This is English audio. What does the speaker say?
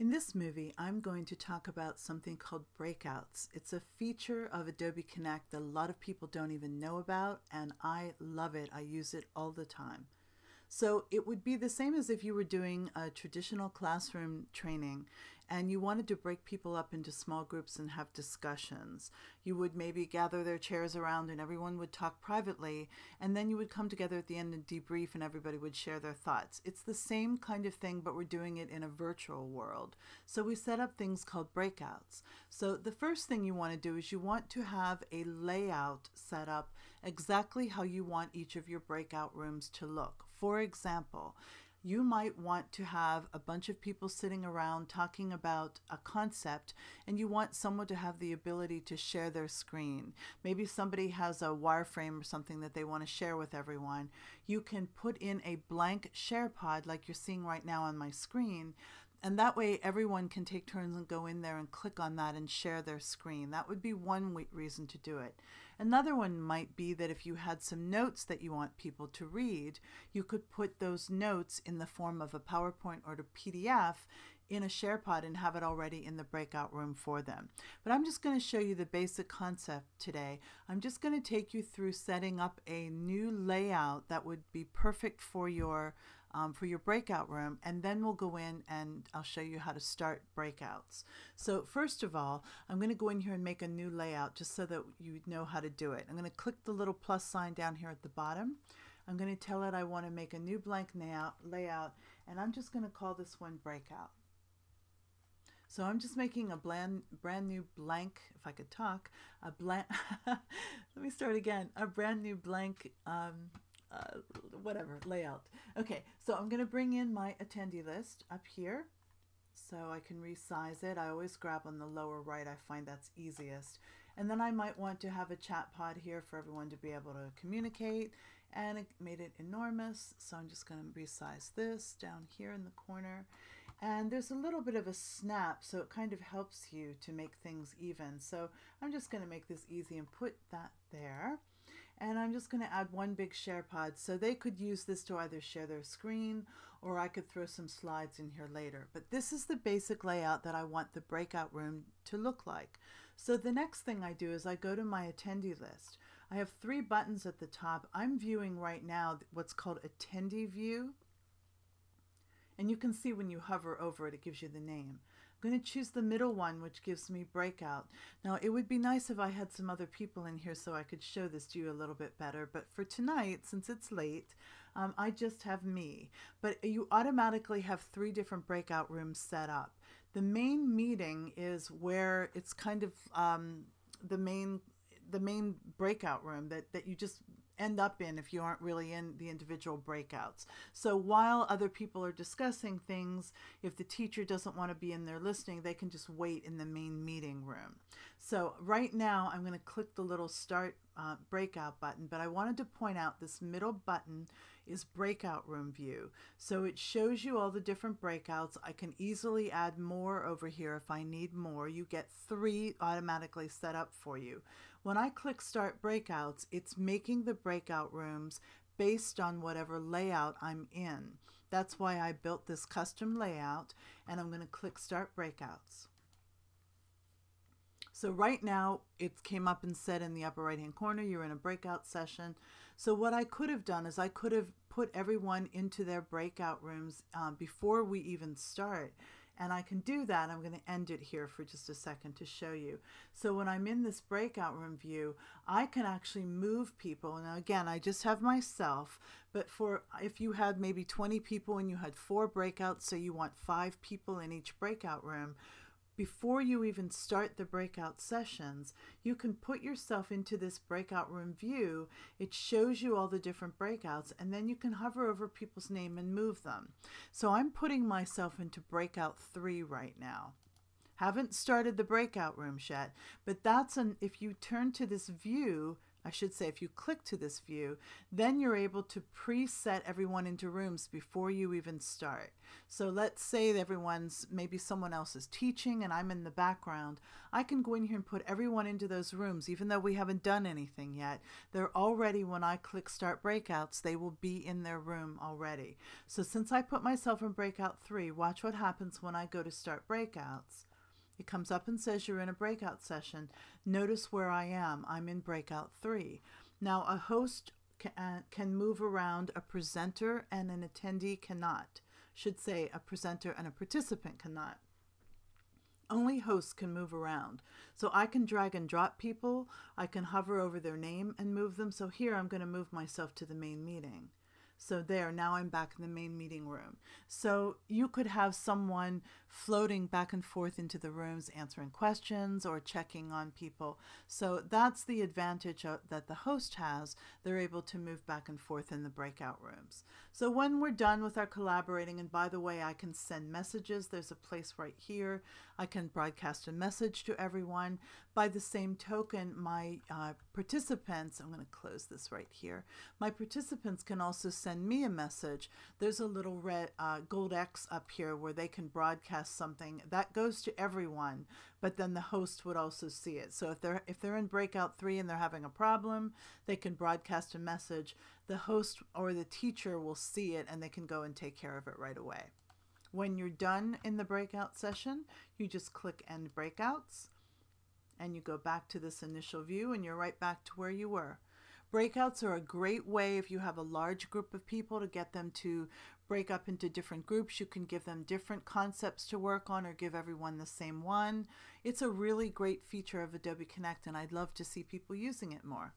In this movie, I'm going to talk about something called breakouts. It's a feature of Adobe Connect that a lot of people don't even know about, and I love it. I use it all the time. So it would be the same as if you were doing a traditional classroom training and you wanted to break people up into small groups and have discussions. You would maybe gather their chairs around and everyone would talk privately, and then you would come together at the end and debrief and everybody would share their thoughts. It's the same kind of thing, but we're doing it in a virtual world. So we set up things called breakouts. So the first thing you want to do is you want to have a layout set up exactly how you want each of your breakout rooms to look. For example, you might want to have a bunch of people sitting around talking about a concept, and you want someone to have the ability to share their screen. Maybe somebody has a wireframe or something that they want to share with everyone. You can put in a blank share pod like you're seeing right now on my screen, and that way everyone can take turns and go in there and click on that and share their screen. That would be one reason to do it. Another one might be that if you had some notes that you want people to read, you could put those notes in the form of a PowerPoint or a PDF in a SharePod and have it already in the breakout room for them. But I'm just going to show you the basic concept today. I'm just going to take you through setting up a new layout that would be perfect for your breakout room, and then we'll go in and I'll show you how to start breakouts. So first of all, I'm going to go in here and make a new layout just so that you know how to do it. I'm going to click the little plus sign down here at the bottom. I'm going to tell it I want to make a new blank layout, and I'm just going to call this one breakout. So I'm just making a brand new blank, if I could talk, a blank, a brand new blank layout. Okay, so I'm going to bring in my attendee list up here so I can resize it. I always grab on the lower right. I find that's easiest. And then I might want to have a chat pod here for everyone to be able to communicate, and it made it enormous. So I'm just going to resize this down here in the corner. And there's a little bit of a snap, so it kind of helps you to make things even. So I'm just going to make this easy and put that there. And I'm just going to add one big share pod, so they could use this to either share their screen, or I could throw some slides in here later. But this is the basic layout that I want the breakout room to look like. So the next thing I do is I go to my attendee list. I have three buttons at the top. I'm viewing right now what's called attendee view. And you can see when you hover over it, it gives you the name. I'm going to choose the middle one, which gives me breakout. Now, it would be nice if I had some other people in here so I could show this to you a little bit better. But for tonight, since it's late, I just have me. But you automatically have three different breakout rooms set up. The main meeting is where it's kind of the main breakout room that you just end up in if you aren't really in the individual breakouts. So while other people are discussing things, if the teacher doesn't want to be in there listening, they can just wait in the main meeting room. So right now I'm going to click the little start breakout button, but I wanted to point out this middle button is breakout room view. So it shows you all the different breakouts. I can easily add more over here if I need more. You get three automatically set up for you. When I click start breakouts, it's making the breakout rooms based on whatever layout I'm in. That's why I built this custom layout, and I'm going to click start breakouts. So right now it came up and said in the upper right hand corner, you're in a breakout session. So what I could have done is I could have put everyone into their breakout rooms before we even start. And I can do that. I'm going to end it here for just a second to show you. So when I'm in this breakout room view, I can actually move people. Now again, I just have myself, but if you had maybe 20 people and you had 4 breakouts, so you want 5 people in each breakout room, before you even start the breakout sessions, you can put yourself into this breakout room view. It shows you all the different breakouts, and then you can hover over people's name and move them. So I'm putting myself into breakout 3 right now. Haven't started the breakout rooms yet, but if you turn to this view I should say if you click to this view, then you're able to preset everyone into rooms before you even start. So let's say that maybe someone else is teaching and I'm in the background. I can go in here and put everyone into those rooms, even though we haven't done anything yet. They're already, when I click start breakouts, they will be in their room already. So since I put myself in breakout 3, watch what happens when I go to start breakouts. It comes up and says you're in a breakout session. Notice where I am. I'm in breakout 3. Now a host can move around. A presenter and an attendee cannot. Should say a presenter and a participant cannot. Only hosts can move around. So I can drag and drop people. I can hover over their name and move them. So here I'm going to move myself to the main meeting. So there, now I'm back in the main meeting room. So you could have someone floating back and forth into the rooms, answering questions or checking on people. So that's the advantage that the host has. They're able to move back and forth in the breakout rooms. So when we're done with our collaborating, and by the way, I can send messages. There's a place right here. I can broadcast a message to everyone. By the same token, my participants, I'm going to close this right here. My participants can also send me a message. There's a little red gold X up here where they can broadcast something that goes to everyone, but then the host would also see it. So if they're in breakout 3 and they're having a problem, they can broadcast a message. The host or the teacher will see it and they can go and take care of it right away. When you're done in the breakout session, you just click end breakouts and you go back to this initial view and you're right back to where you were. Breakouts are a great way if you have a large group of people to get them to break up into different groups. You can give them different concepts to work on or give everyone the same one. It's a really great feature of Adobe Connect, and I'd love to see people using it more.